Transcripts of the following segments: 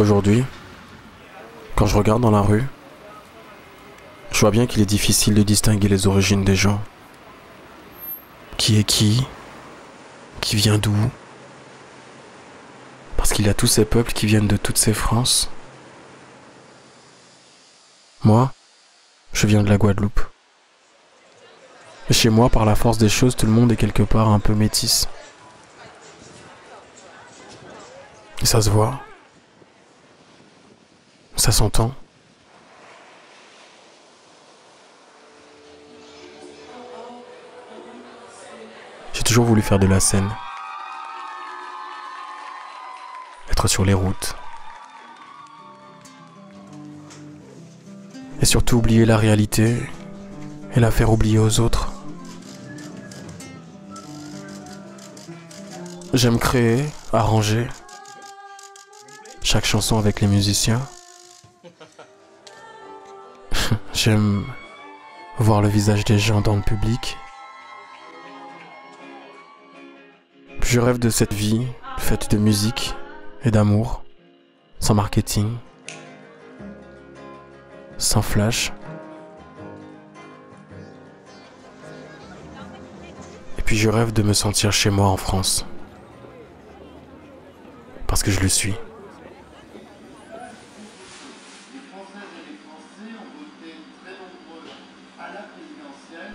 Aujourd'hui, quand je regarde dans la rue, je vois bien qu'il est difficile de distinguer les origines des gens. Qui est qui vient d'où? Parce qu'il y a tous ces peuples qui viennent de toutes ces Frances. Moi, je viens de la Guadeloupe. Et chez moi, par la force des choses, tout le monde est quelque part un peu métisse. Et ça se voit. Ça s'entend. J'ai toujours voulu faire de la scène. Être sur les routes. Et surtout oublier la réalité et la faire oublier aux autres. J'aime créer, arranger. Chaque chanson avec les musiciens. J'aime voir le visage des gens dans le public. Je rêve de cette vie faite de musique et d'amour, sans marketing, sans flash. Et puis je rêve de me sentir chez moi en France. Parce que je le suis.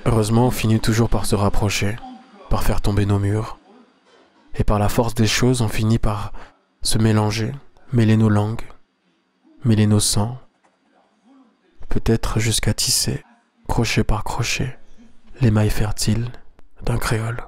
Heureusement, on finit toujours par se rapprocher, par faire tomber nos murs. Et par la force des choses, on finit par se mélanger, mêler nos langues, mêler nos sangs. Peut-être jusqu'à tisser, crochet par crochet, les mailles fertiles d'un créole.